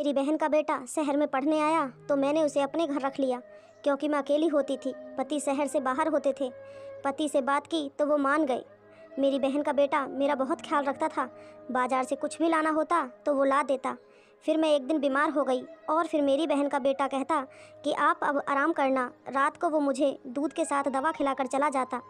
मेरी बहन का बेटा शहर में पढ़ने आया तो मैंने उसे अपने घर रख लिया क्योंकि मैं अकेली होती थी। पति शहर से बाहर होते थे। पति से बात की तो वो मान गए। मेरी बहन का बेटा मेरा बहुत ख्याल रखता था। बाज़ार से कुछ भी लाना होता तो वो ला देता। फिर मैं एक दिन बीमार हो गई और फिर मेरी बहन का बेटा कहता कि आप अब आराम करना। रात को वो मुझे दूध के साथ दवा खिलाकर चला जाता।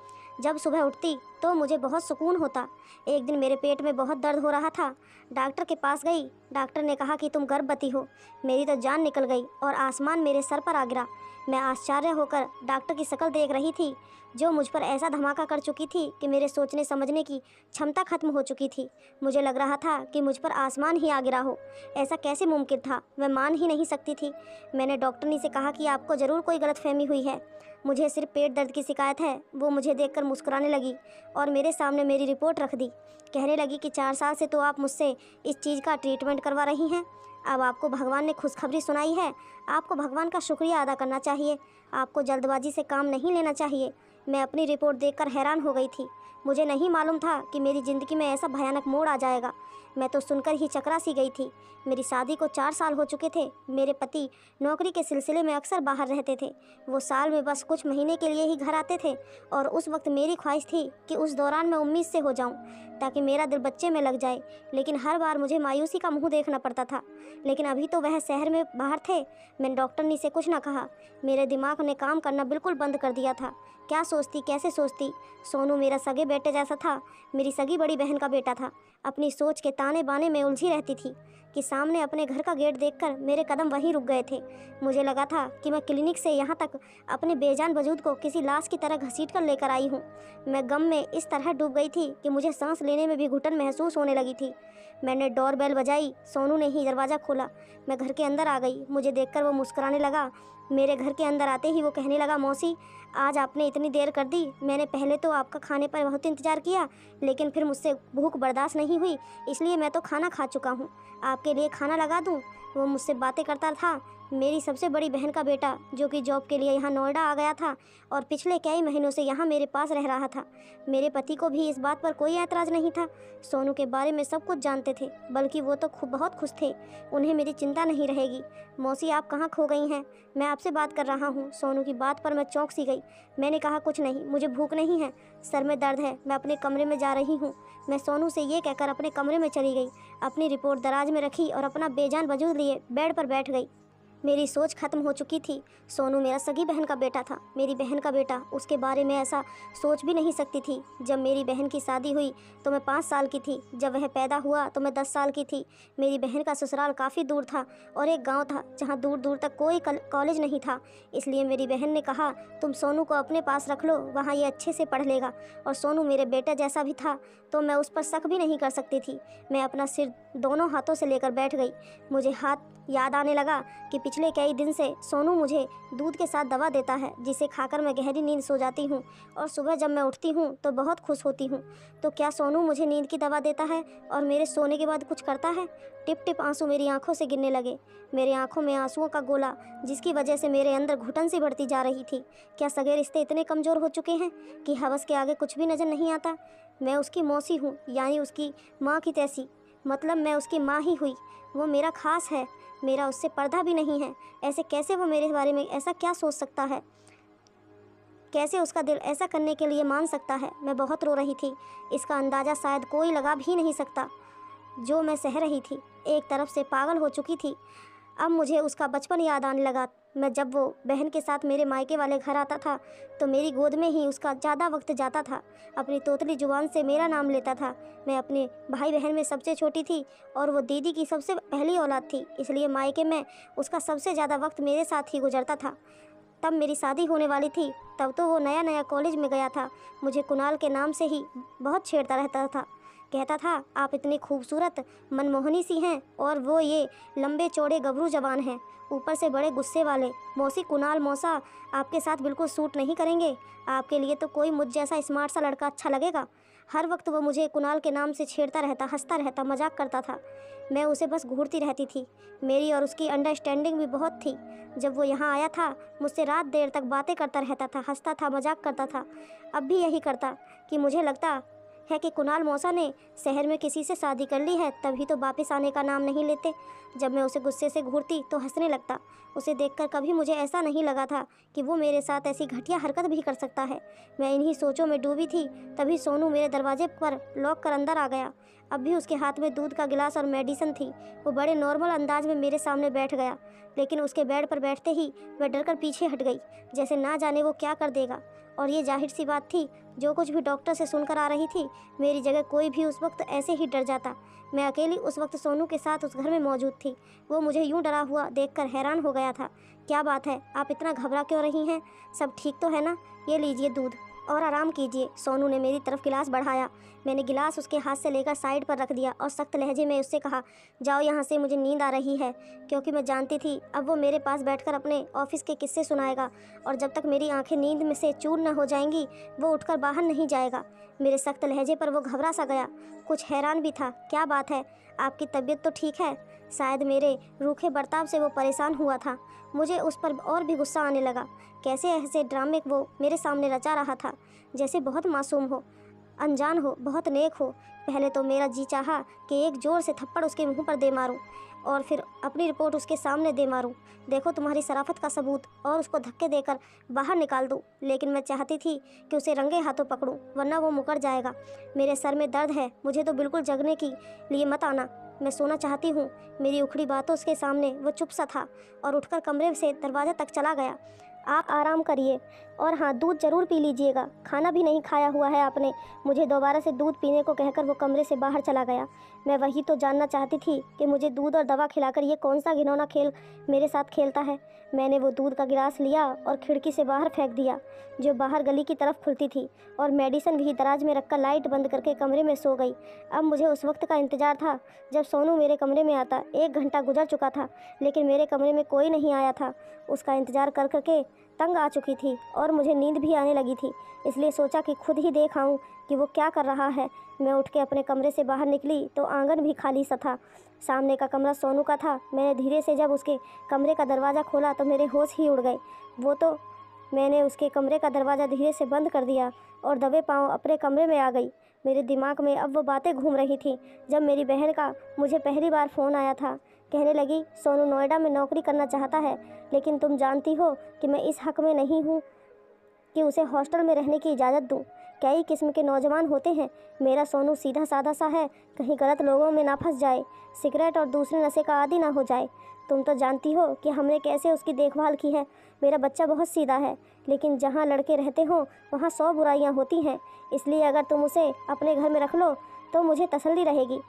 जब सुबह उठती तो मुझे बहुत सुकून होता। एक दिन मेरे पेट में बहुत दर्द हो रहा था। डॉक्टर के पास गई। डॉक्टर ने कहा कि तुम गर्भवती हो। मेरी तो जान निकल गई और आसमान मेरे सर पर आ गिरा। मैं आश्चर्य होकर डॉक्टर की शक्ल देख रही थी जो मुझ पर ऐसा धमाका कर चुकी थी कि मेरे सोचने समझने की क्षमता खत्म हो चुकी थी। मुझे लग रहा था कि मुझ पर आसमान ही आ गिरा हो। ऐसा कैसे मुमकिन था, मैं मान ही नहीं सकती थी। मैंने डॉक्टरनी से कहा कि आपको ज़रूर कोई गलतफहमी हुई है, मुझे सिर्फ पेट दर्द की शिकायत है। वो मुझे देखकर मुस्कुराने लगी और मेरे सामने मेरी रिपोर्ट रख दी। कहने लगी कि 4 साल से तो आप मुझसे इस चीज़ का ट्रीटमेंट करवा रही हैं। अब आपको भगवान ने खुशखबरी सुनाई है। आपको भगवान का शुक्रिया अदा करना चाहिए। आपको जल्दबाजी से काम नहीं लेना चाहिए। मैं अपनी रिपोर्ट देखकर हैरान हो गई थी। मुझे नहीं मालूम था कि मेरी ज़िंदगी में ऐसा भयानक मोड़ आ जाएगा। मैं तो सुनकर ही चकरा सी गई थी। मेरी शादी को 4 साल हो चुके थे। मेरे पति नौकरी के सिलसिले में अक्सर बाहर रहते थे। वो साल में बस कुछ महीने के लिए ही घर आते थे और उस वक्त मेरी ख्वाहिश थी कि उस दौरान मैं उम्मीद से हो जाऊं ताकि मेरा दिल बच्चे में लग जाए। लेकिन हर बार मुझे मायूसी का मुँह देखना पड़ता था। लेकिन अभी तो वह शहर में बाहर थे। मैंने डॉक्टरनी से कुछ न कहा। मेरे दिमाग ने काम करना बिल्कुल बंद कर दिया था। क्या सोचती, कैसे सोचती। सोनू मेरा सगे बेटे जैसा था। मेरी सगी बड़ी बहन का बेटा था। अपनी सोच के ताने बाने में उलझी रहती थी कि सामने अपने घर का गेट देखकर मेरे कदम वहीं रुक गए थे। मुझे लगा था कि मैं क्लिनिक से यहाँ तक अपने बेजान वजूद को किसी लाश की तरह घसीट कर लेकर आई हूँ। मैं गम में इस तरह डूब गई थी कि मुझे सांस लेने में भी घुटन महसूस होने लगी थी। मैंने डोरबेल बजाई। सोनू ने ही दरवाज़ा खोला। मैं घर के अंदर आ गई। मुझे देखकर वो मुस्कुराने लगा। मेरे घर के अंदर आते ही वो कहने लगा, मौसी आज आपने इतनी देर कर दी। मैंने पहले तो आपका खाने पर बहुत इंतज़ार किया लेकिन फिर मुझसे भूख बर्दाश्त नहीं हुई, इसलिए मैं तो खाना खा चुका हूँ। आपके लिए खाना लगा दूँ। वो मुझसे बातें करता था। मेरी सबसे बड़ी बहन का बेटा जो कि जॉब के लिए यहाँ नोएडा आ गया था और पिछले कई महीनों से यहाँ मेरे पास रह रहा था। मेरे पति को भी इस बात पर कोई ऐतराज़ नहीं था। सोनू के बारे में सब कुछ जानते थे, बल्कि वो तो बहुत खुश थे। उन्हें मेरी चिंता नहीं रहेगी। मौसी आप कहाँ खो गई हैं, मैं आपसे बात कर रहा हूँ। सोनू की बात पर मैं चौंक सी गई। मैंने कहा, कुछ नहीं, मुझे भूख नहीं है, सर में दर्द है, मैं अपने कमरे में जा रही हूँ। मैं सोनू से ये कहकर अपने कमरे में चली गई। अपनी रिपोर्ट दराज में रखी और अपना बेजान वजूद लिए बेड पर बैठ गई। मेरी सोच खत्म हो चुकी थी। सोनू मेरा सगी बहन का बेटा था, मेरी बहन का बेटा। उसके बारे में ऐसा सोच भी नहीं सकती थी। जब मेरी बहन की शादी हुई तो मैं 5 साल की थी। जब वह पैदा हुआ तो मैं 10 साल की थी। मेरी बहन का ससुराल काफ़ी दूर था और एक गांव था जहां दूर दूर तक कोई कॉलेज नहीं था। इसलिए मेरी बहन ने कहा, तुम सोनू को अपने पास रख लो, वहाँ ये अच्छे से पढ़ लेगा। और सोनू मेरे बेटे जैसा भी था तो मैं उस पर शक भी नहीं कर सकती थी। मैं अपना सिर दोनों हाथों से लेकर बैठ गई। मुझे हाथ याद आने लगा कि पिछले कई दिन से सोनू मुझे दूध के साथ दवा देता है जिसे खाकर मैं गहरी नींद सो जाती हूँ और सुबह जब मैं उठती हूँ तो बहुत खुश होती हूँ। तो क्या सोनू मुझे नींद की दवा देता है और मेरे सोने के बाद कुछ करता है? टिप टिप आंसू मेरी आंखों से गिरने लगे। मेरी आंखों में आंसुओं का गोला जिसकी वजह से मेरे अंदर घुटन सी बढ़ती जा रही थी। क्या सगे रिश्ते इतने कमज़ोर हो चुके हैं कि हवस के आगे कुछ भी नज़र नहीं आता? मैं उसकी मौसी हूँ, यानी उसकी माँ की तैसी, मतलब मैं उसकी माँ ही हुई। वो मेरा खास है, मेरा उससे पर्दा भी नहीं है। ऐसे कैसे वो मेरे बारे में ऐसा क्या सोच सकता है? कैसे उसका दिल ऐसा करने के लिए मान सकता है? मैं बहुत रो रही थी। इसका अंदाज़ा शायद कोई लगा भी नहीं सकता जो मैं सह रही थी। एक तरफ से पागल हो चुकी थी। अब मुझे उसका बचपन याद आने लगा। मैं जब वो बहन के साथ मेरे मायके वाले घर आता था तो मेरी गोद में ही उसका ज़्यादा वक्त जाता था। अपनी तोतली जुबान से मेरा नाम लेता था। मैं अपने भाई बहन में सबसे छोटी थी और वो दीदी की सबसे पहली औलाद थी, इसलिए मायके में उसका सबसे ज़्यादा वक्त मेरे साथ ही गुजरता था। तब मेरी शादी होने वाली थी, तब तो वो नया नया कॉलेज में गया था। मुझे कुणाल के नाम से ही बहुत छेड़ता रहता था। कहता था, आप इतनी खूबसूरत मनमोहनी सी हैं और वो ये लंबे चौड़े गबरू जवान हैं, ऊपर से बड़े गुस्से वाले। मौसी कुणाल मौसा आपके साथ बिल्कुल सूट नहीं करेंगे। आपके लिए तो कोई मुझ जैसा स्मार्ट सा लड़का अच्छा लगेगा। हर वक्त वो मुझे कुणाल के नाम से छेड़ता रहता, हंसता रहता, मजाक करता था। मैं उसे बस घूरती रहती थी। मेरी और उसकी अंडरस्टैंडिंग भी बहुत थी। जब वो यहाँ आया था मुझसे रात देर तक बातें करता रहता था, हंसता था, मजाक करता था। अब भी यही करता कि मुझे लगता है कि कुणाल मौसा ने शहर में किसी से शादी कर ली है, तभी तो वापस आने का नाम नहीं लेते। जब मैं उसे गुस्से से घूरती तो हंसने लगता। उसे देखकर कभी मुझे ऐसा नहीं लगा था कि वो मेरे साथ ऐसी घटिया हरकत भी कर सकता है। मैं इन्हीं सोचों में डूबी थी, तभी सोनू मेरे दरवाजे पर लॉक कर अंदर आ गया। अब भी उसके हाथ में दूध का गिलास और मेडिसिन थी। वो बड़े नॉर्मल अंदाज में मेरे सामने बैठ गया, लेकिन उसके बेड पर बैठते ही मैं डरकर पीछे हट गई, जैसे ना जाने वो क्या कर देगा। और ये जाहिर सी बात थी, जो कुछ भी डॉक्टर से सुनकर आ रही थी, मेरी जगह कोई भी उस वक्त ऐसे ही डर जाता। मैं अकेली उस वक्त सोनू के साथ उस घर में मौजूद थी। वो मुझे यूँ डरा हुआ देखकर हैरान हो गया था। क्या बात है, आप इतना घबरा क्यों रही हैं? सब ठीक तो है ना? ये लीजिए दूध और आराम कीजिए। सोनू ने मेरी तरफ गिलास बढ़ाया। मैंने गिलास उसके हाथ से लेकर साइड पर रख दिया और सख्त लहजे में उससे कहा, जाओ यहाँ से, मुझे नींद आ रही है। क्योंकि मैं जानती थी अब वो मेरे पास बैठकर अपने ऑफिस के किस्से सुनाएगा, और जब तक मेरी आंखें नींद में से चूर न हो जाएंगी वो उठकर बाहर नहीं जाएगा। मेरे सख्त लहजे पर वो घबरा सा गया, कुछ हैरान भी था। क्या बात है, आपकी तबीयत तो ठीक है? शायद मेरे रूखे बर्ताव से वो परेशान हुआ था। मुझे उस पर और भी गुस्सा आने लगा। कैसे ऐसे ड्रामे वो मेरे सामने रचा रहा था, जैसे बहुत मासूम हो, अनजान हो, बहुत नेक हो। पहले तो मेरा जी चाहा कि एक ज़ोर से थप्पड़ उसके मुंह पर दे मारूं और फिर अपनी रिपोर्ट उसके सामने दे मारूं। देखो तुम्हारी शराफत का सबूत, और उसको धक्के देकर बाहर निकाल दूं। लेकिन मैं चाहती थी कि उसे रंगे हाथों पकड़ूं, वरना वो मुकर जाएगा। मेरे सर में दर्द है, मुझे तो बिल्कुल जगने के लिए मत आना, मैं सोना चाहती हूँ। मेरी उखड़ी बातों उसके सामने वो चुप सा था और उठकर कमरे से दरवाज़ा तक चला गया। आप आराम करिए, और हाँ, दूध ज़रूर पी लीजिएगा, खाना भी नहीं खाया हुआ है आपने। मुझे दोबारा से दूध पीने को कहकर वो कमरे से बाहर चला गया। मैं वही तो जानना चाहती थी कि मुझे दूध और दवा खिलाकर ये कौन सा घिनौना खेल मेरे साथ खेलता है। मैंने वो दूध का गिलास लिया और खिड़की से बाहर फेंक दिया, जो बाहर गली की तरफ खुलती थी, और मेडिसिन भी दराज में रखकर लाइट बंद करके कमरे में सो गई। अब मुझे उस वक्त का इंतज़ार था जब सोनू मेरे कमरे में आता। 1 घंटा गुजर चुका था, लेकिन मेरे कमरे में कोई नहीं आया था। उसका इंतज़ार कर करके तंग आ चुकी थी और मुझे नींद भी आने लगी थी, इसलिए सोचा कि खुद ही देख आऊँ कि वो क्या कर रहा है। मैं उठ के अपने कमरे से बाहर निकली तो आंगन भी खाली सा था। सामने का कमरा सोनू का था। मैंने धीरे से जब उसके कमरे का दरवाज़ा खोला तो मेरे होश ही उड़ गए। मैंने उसके कमरे का दरवाज़ा धीरे से बंद कर दिया और दबे पाँव अपने कमरे में आ गई। मेरे दिमाग में अब वो बातें घूम रही थी जब मेरी बहन का मुझे पहली बार फ़ोन आया था। कहने लगी, सोनू नोएडा में नौकरी करना चाहता है, लेकिन तुम जानती हो कि मैं इस हक़ में नहीं हूँ कि उसे हॉस्टल में रहने की इजाज़त दूँ। कई किस्म के नौजवान होते हैं, मेरा सोनू सीधा साधा सा है, कहीं गलत लोगों में ना फंस जाए, सिगरेट और दूसरे नशे का आदी ना हो जाए। तुम तो जानती हो कि हमने कैसे उसकी देखभाल की है। मेरा बच्चा बहुत सीधा है, लेकिन जहाँ लड़के रहते हों वहाँ 100 बुराइयाँ होती हैं। इसलिए अगर तुम उसे अपने घर में रख लो तो मुझे तसल्ली रहेगी।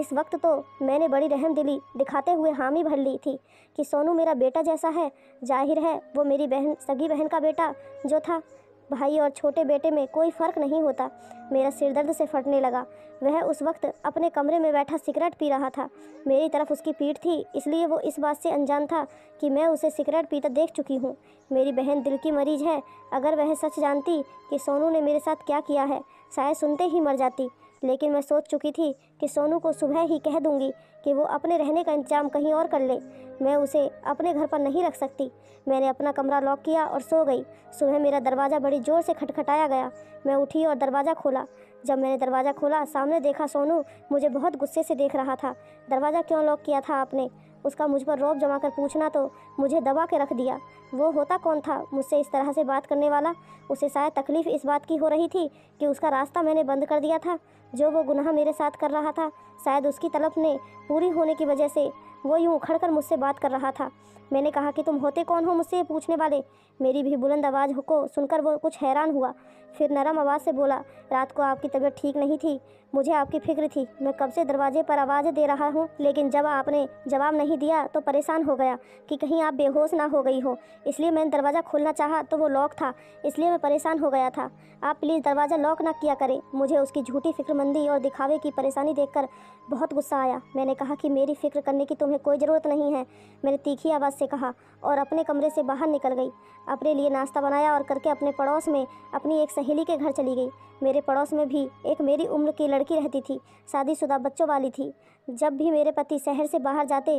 इस वक्त तो मैंने बड़ी रहमदिली दिखाते हुए हामी भर ली थी कि सोनू मेरा बेटा जैसा है। जाहिर है वो मेरी बहन, सगी बहन का बेटा जो था। भाई और छोटे बेटे में कोई फ़र्क नहीं होता। मेरा सिर दर्द से फटने लगा। वह उस वक्त अपने कमरे में बैठा सिगरेट पी रहा था। मेरी तरफ उसकी पीठ थी, इसलिए वो इस बात से अनजान था कि मैं उसे सिगरेट पीता देख चुकी हूँ। मेरी बहन दिल की मरीज़ है। अगर वह सच जानती कि सोनू ने मेरे साथ क्या किया है, शायद सुनते ही मर जाती। लेकिन मैं सोच चुकी थी कि सोनू को सुबह ही कह दूंगी कि वो अपने रहने का इंतजाम कहीं और कर ले। मैं उसे अपने घर पर नहीं रख सकती। मैंने अपना कमरा लॉक किया और सो गई। सुबह मेरा दरवाज़ा बड़ी ज़ोर से खटखटाया गया। मैं उठी और दरवाज़ा खोला। जब मैंने दरवाज़ा खोला, सामने देखा सोनू मुझे बहुत गुस्से से देख रहा था। दरवाज़ा क्यों लॉक किया था आपने? उसका मुझ पर रौब जमा कर पूछना तो मुझे दबा के रख दिया। वो होता कौन था मुझसे इस तरह से बात करने वाला? उसे शायद तकलीफ़ इस बात की हो रही थी कि उसका रास्ता मैंने बंद कर दिया था। जो वो गुनाह मेरे साथ कर रहा था, शायद उसकी तलब ने पूरी होने की वजह से वो यूँ उखड़ कर मुझसे बात कर रहा था। मैंने कहा कि तुम होते कौन हो मुझसे पूछने वाले? मेरी भी बुलंद आवाज़ को सुनकर वो कुछ हैरान हुआ। फिर नरम आवाज़ से बोला, रात को आपकी तबीयत ठीक नहीं थी, मुझे आपकी फ़िक्र थी। मैं कब से दरवाजे पर आवाज़ दे रहा हूँ, लेकिन जब आपने जवाब नहीं दिया तो परेशान हो गया कि कहीं आप बेहोश ना हो गई हो। इसलिए मैंने दरवाज़ा खोलना चाहा तो वो लॉक था, इसलिए मैं परेशान हो गया था। आप प्लीज़ दरवाज़ा लॉक ना किया करें। मुझे उसकी झूठी फ़िक्रमंदी और दिखावे की परेशानी देखकर बहुत गुस्सा आया। मैंने कहा कि मेरी फ़िक्र करने की तुम्हें कोई ज़रूरत नहीं है, मैंने तीखी आवाज़ से कहा, और अपने कमरे से बाहर निकल गई। अपने लिए नाश्ता बनाया और करके अपने पड़ोस में अपनी एक सहेली के घर चली गई। मेरे पड़ोस में भी एक मेरी उम्र की लड़की रहती थी, शादीशुदा बच्चों वाली थी। जब भी मेरे पति शहर से बाहर जाते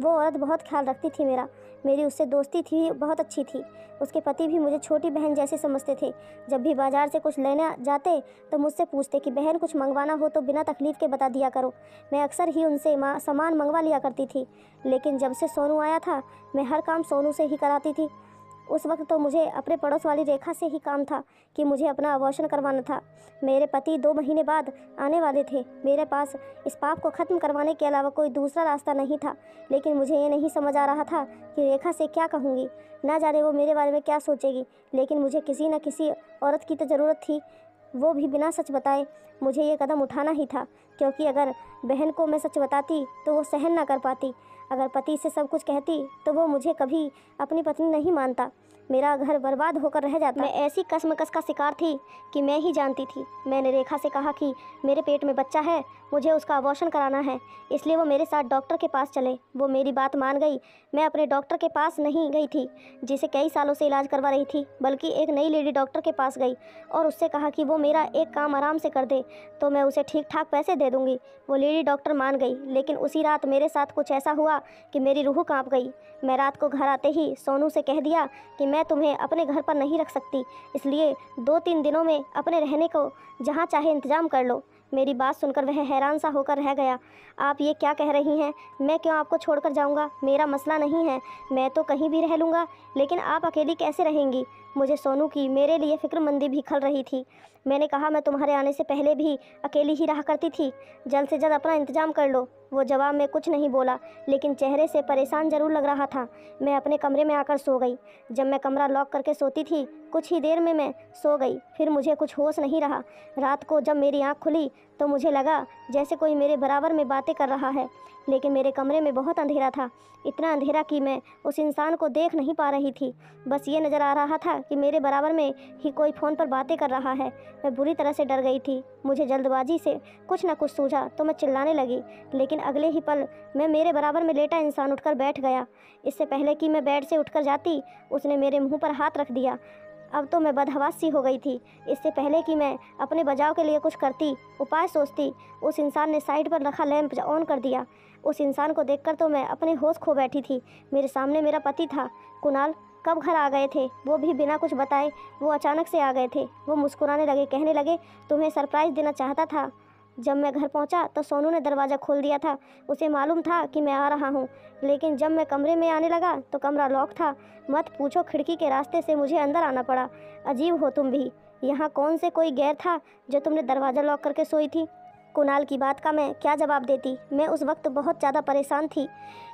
वो औरत बहुत ख्याल रखती थी मेरा। मेरी उससे दोस्ती थी, बहुत अच्छी थी। उसके पति भी मुझे छोटी बहन जैसे समझते थे। जब भी बाज़ार से कुछ लेने जाते तो मुझसे पूछते कि बहन कुछ मंगवाना हो तो बिना तकलीफ़ के बता दिया करो। मैं अक्सर ही उनसे सामान मंगवा लिया करती थी। लेकिन जब से सोनू आया था मैं हर काम सोनू से ही कराती थी। उस वक्त तो मुझे अपने पड़ोस वाली रेखा से ही काम था कि मुझे अपना अबॉर्शन करवाना था। मेरे पति 2 महीने बाद आने वाले थे। मेरे पास इस पाप को ख़त्म करवाने के अलावा कोई दूसरा रास्ता नहीं था। लेकिन मुझे ये नहीं समझ आ रहा था कि रेखा से क्या कहूँगी, ना जाने वो मेरे बारे में क्या सोचेगी। लेकिन मुझे किसी न किसी औरत की तो ज़रूरत थी, वो भी बिना सच बताए। मुझे ये कदम उठाना ही था, क्योंकि अगर बहन को मैं सच बताती तो वो सहन ना कर पाती। अगर पति से सब कुछ कहती तो वो मुझे कभी अपनी पत्नी नहीं मानता, मेरा घर बर्बाद होकर रह जाता। मैं ऐसी कसमकस का शिकार थी कि मैं ही जानती थी। मैंने रेखा से कहा कि मेरे पेट में बच्चा है, मुझे उसका अबॉर्शन कराना है, इसलिए वो मेरे साथ डॉक्टर के पास चले। वो मेरी बात मान गई। मैं अपने डॉक्टर के पास नहीं गई थी जिसे कई सालों से इलाज करवा रही थी, बल्कि एक नई लेडी डॉक्टर के पास गई और उससे कहा कि वो मेरा एक काम आराम से कर दे तो मैं उसे ठीक ठाक पैसे दे दूँगी। वो लेडी डॉक्टर मान गई। लेकिन उसी रात मेरे साथ कुछ ऐसा हुआ कि मेरी रूह काँप गई। मैं रात को घर आते ही सोनू से कह दिया कि मैं तुम्हें अपने घर पर नहीं रख सकती, इसलिए 2-3 दिनों में अपने रहने को जहाँ चाहे इंतज़ाम कर लो। मेरी बात सुनकर वह हैरान सा होकर रह गया। आप ये क्या कह रही हैं? मैं क्यों आपको छोड़कर जाऊँगा? मेरा मसला नहीं है, मैं तो कहीं भी रह लूँगा, लेकिन आप अकेली कैसे रहेंगी? मुझे सोनू की मेरे लिए फ़िक्रमंदी भी खल रही थी। मैंने कहा मैं तुम्हारे आने से पहले भी अकेली ही रहा करती थी, जल्द से जल्द अपना इंतज़ाम कर लो। वो जवाब में कुछ नहीं बोला, लेकिन चेहरे से परेशान ज़रूर लग रहा था। मैं अपने कमरे में आकर सो गई। जब मैं कमरा लॉक करके सोती थी, कुछ ही देर में मैं सो गई। फिर मुझे कुछ होश नहीं रहा। रात को जब मेरी आँख खुली तो मुझे लगा जैसे कोई मेरे बराबर में बातें कर रहा है, लेकिन मेरे कमरे में बहुत अंधेरा था, इतना अंधेरा कि मैं उस इंसान को देख नहीं पा रही थी। बस ये नज़र आ रहा था कि मेरे बराबर में ही कोई फ़ोन पर बातें कर रहा है। मैं बुरी तरह से डर गई थी। मुझे जल्दबाजी से कुछ ना कुछ सूझा तो मैं चिल्लाने लगी, लेकिन अगले ही पल मैं मेरे बराबर में लेटा इंसान उठकर बैठ गया। इससे पहले कि मैं बेड से उठकर जाती, उसने मेरे मुँह पर हाथ रख दिया। अब तो मैं बदहवास सी हो गई थी। इससे पहले कि मैं अपने बचाव के लिए कुछ करती, उपाय सोचती, उस इंसान ने साइड पर रखा लैंप ऑन कर दिया। उस इंसान को देखकर तो मैं अपने होश खो बैठी थी। मेरे सामने मेरा पति था। कुणाल कब घर आ गए थे, वो भी बिना कुछ बताए। वो अचानक से आ गए थे। वो मुस्कुराने लगे, कहने लगे तुम्हें सरप्राइज़ देना चाहता था। जब मैं घर पहुंचा तो सोनू ने दरवाज़ा खोल दिया था। उसे मालूम था कि मैं आ रहा हूं। लेकिन जब मैं कमरे में आने लगा तो कमरा लॉक था। मत पूछो, खिड़की के रास्ते से मुझे अंदर आना पड़ा। अजीब हो तुम भी। यहाँ कौन से कोई गैर था जो तुमने दरवाज़ा लॉक करके सोई थी? कुणाल की बात का मैं क्या जवाब देती? मैं उस वक्त बहुत ज़्यादा परेशान थी,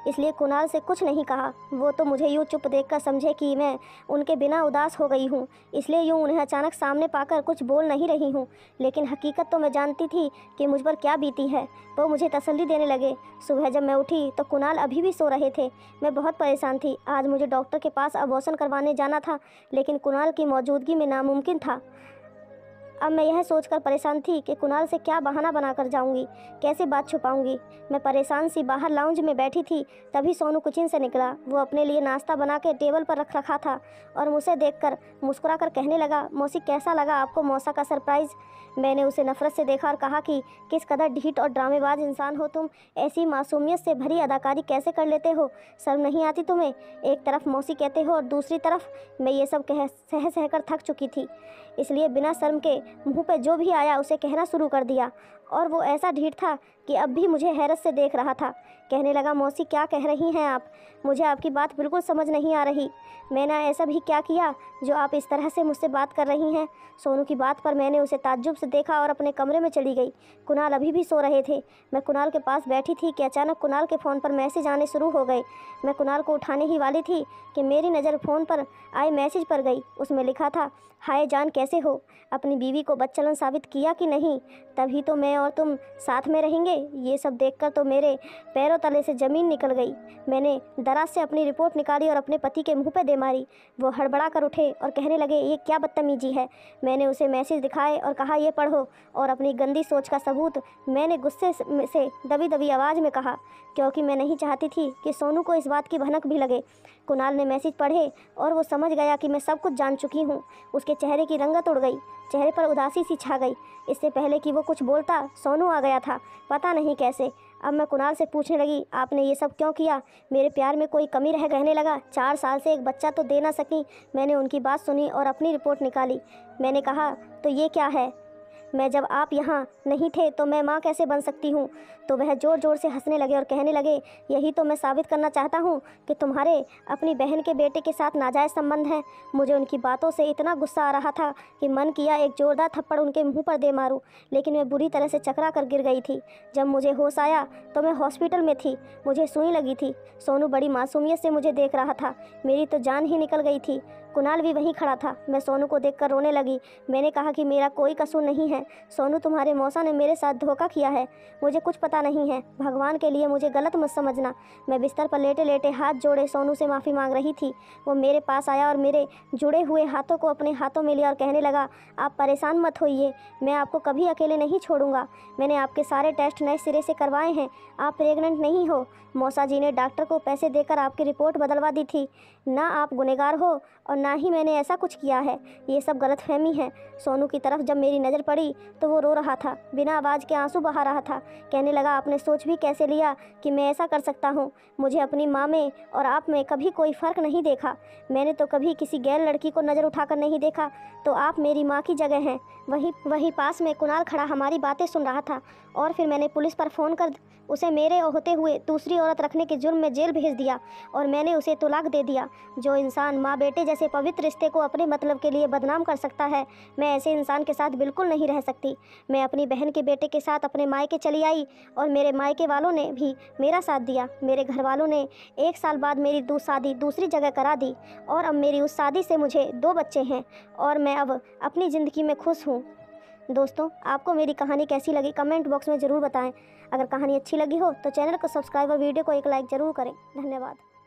इसलिए कुणाल से कुछ नहीं कहा। वो तो मुझे यूँ चुप देखकर समझे कि मैं उनके बिना उदास हो गई हूँ, इसलिए यूँ उन्हें अचानक सामने पाकर कुछ बोल नहीं रही हूँ। लेकिन हकीकत तो मैं जानती थी कि मुझ पर क्या बीती है। वो मुझे तसल्ली देने लगे। सुबह जब मैं उठी तो कुणाल अभी भी सो रहे थे। मैं बहुत परेशान थी। आज मुझे डॉक्टर के पास अबॉर्शन करवाने जाना था, लेकिन कुणाल की मौजूदगी में नामुमकिन था। अब मैं यह सोचकर परेशान थी कि कुणाल से क्या बहाना बनाकर जाऊंगी, कैसे बात छुपाऊंगी। मैं परेशान सी बाहर लाउंज में बैठी थी। तभी सोनू किचन से निकला। वो अपने लिए नाश्ता बना के टेबल पर रख रखा था और मुझे देखकर मुस्कुराकर कहने लगा, मौसी कैसा लगा आपको मौसा का सरप्राइज़? मैंने उसे नफ़रत से देखा और कहा कि किस कदर ढीठ और ड्रामेबाज इंसान हो तुम। ऐसी मासूमियत से भरी अदाकारी कैसे कर लेते हो? शर्म नहीं आती तुम्हें? एक तरफ मौसी कहते हो और दूसरी तरफ मैं ये सब सह कर थक चुकी थी, इसलिए बिना शर्म के मुँह पे जो भी आया उसे कहना शुरू कर दिया। और वो ऐसा ढीठ था कि अब भी मुझे हैरत से देख रहा था। कहने लगा, मौसी क्या कह रही हैं आप? मुझे आपकी बात बिल्कुल समझ नहीं आ रही। मैंने ऐसा भी क्या किया जो आप इस तरह से मुझसे बात कर रही हैं? सोनू की बात पर मैंने उसे ताज्जुब से देखा और अपने कमरे में चली गई। कुणाल अभी भी सो रहे थे। मैं कुणाल के पास बैठी थी कि अचानक कुणाल के फ़ोन पर मैसेज आने शुरू हो गए। मैं कुणाल को उठाने ही वाली थी कि मेरी नज़र फ़ोन पर आए मैसेज पर गई। उसमें लिखा था, हाय जान कैसे हो? अपनी बीवी को बदचलन साबित किया कि नहीं? तभी तो मैं और तुम साथ में रहेंगे। ये सब देखकर तो मेरे पैरों तले से ज़मीन निकल गई। मैंने दराज से अपनी रिपोर्ट निकाली और अपने पति के मुंह पे दे मारी। वो हड़बड़ा कर उठे और कहने लगे, ये क्या बदतमीजी है? मैंने उसे मैसेज दिखाए और कहा, ये पढ़ो। और अपनी गंदी सोच का सबूत मैंने गुस्से से दबी दबी आवाज़ में कहा, क्योंकि मैं नहीं चाहती थी कि सोनू को इस बात की भनक भी लगे। कुणाल ने मैसेज पढ़े और वो समझ गया कि मैं सब कुछ जान चुकी हूँ। उसके चेहरे की रंगत उड़ गई, चेहरे पर उदासी सी छा गई। इससे पहले कि वो कुछ बोलता, सोनू आ गया था, पता नहीं कैसे। अब मैं कुणाल से पूछने लगी, आपने ये सब क्यों किया? मेरे प्यार में कोई कमी रह रहने लगा? 4 साल से एक बच्चा तो दे ना सकी। मैंने उनकी बात सुनी और अपनी रिपोर्ट निकाली। मैंने कहा तो ये क्या है, मैं जब आप यहाँ नहीं थे तो मैं माँ कैसे बन सकती हूँ? तो वह ज़ोर ज़ोर से हंसने लगे और कहने लगे, यही तो मैं साबित करना चाहता हूँ कि तुम्हारे अपनी बहन के बेटे के साथ नाजायज़ संबंध हैं। मुझे उनकी बातों से इतना गुस्सा आ रहा था कि मन किया एक ज़ोरदार थप्पड़ उनके मुंह पर दे मारूं, लेकिन मैं बुरी तरह से चकरा कर गिर गई थी। जब मुझे होश आया तो मैं हॉस्पिटल में थी। मुझे सुई लगी थी। सोनू बड़ी मासूमियत से मुझे देख रहा था। मेरी तो जान ही निकल गई थी। कुणाल भी वहीं खड़ा था। मैं सोनू को देखकर रोने लगी। मैंने कहा कि मेरा कोई कसूर नहीं है सोनू, तुम्हारे मौसा ने मेरे साथ धोखा किया है। मुझे कुछ पता नहीं है, भगवान के लिए मुझे गलत मत समझना। मैं बिस्तर पर लेटे लेटे हाथ जोड़े सोनू से माफ़ी मांग रही थी। वो मेरे पास आया और मेरे जुड़े हुए हाथों को अपने हाथों में लिया और कहने लगा, आप परेशान मत होइए, मैं आपको कभी अकेले नहीं छोड़ूंगा। मैंने आपके सारे टेस्ट नए सिरे से करवाए हैं। आप प्रेग्नेंट नहीं हो। मौसा जी ने डॉक्टर को पैसे देकर आपकी रिपोर्ट बदलवा दी थी। ना आप गुनहगार हो और ना ही मैंने ऐसा कुछ किया है। ये सब गलतफहमी है। सोनू की तरफ जब मेरी नज़र पड़ी तो वो रो रहा था, बिना आवाज़ के आंसू बहा रहा था। कहने लगा, आपने सोच भी कैसे लिया कि मैं ऐसा कर सकता हूँ? मुझे अपनी माँ में और आप में कभी कोई फ़र्क नहीं देखा। मैंने तो कभी किसी गैर लड़की को नज़र उठाकर नहीं देखा। तो आप मेरी माँ की जगह हैं। वहीं पास में कुणाल खड़ा हमारी बातें सुन रहा था। और फिर मैंने पुलिस पर फ़ोन कर उसे मेरे होते हुए दूसरी औरत रखने के जुर्म में जेल भेज दिया और मैंने उसे तलाक दे दिया। जो इंसान माँ बेटे जैसे पवित्र रिश्ते को अपने मतलब के लिए बदनाम कर सकता है, मैं ऐसे इंसान के साथ बिल्कुल नहीं रह सकती। मैं अपनी बहन के बेटे के साथ अपने मायके चली आई और मेरे मायके वालों ने भी मेरा साथ दिया। मेरे घर वालों ने 1 साल बाद मेरी शादी दूसरी जगह करा दी और अब मेरी उस शादी से मुझे 2 बच्चे हैं और मैं अब अपनी ज़िंदगी में खुश हूँ। दोस्तों, आपको मेरी कहानी कैसी लगी कमेंट बॉक्स में ज़रूर बताएं। अगर कहानी अच्छी लगी हो तो चैनल को सब्सक्राइब और वीडियो को एक लाइक ज़रूर करें। धन्यवाद।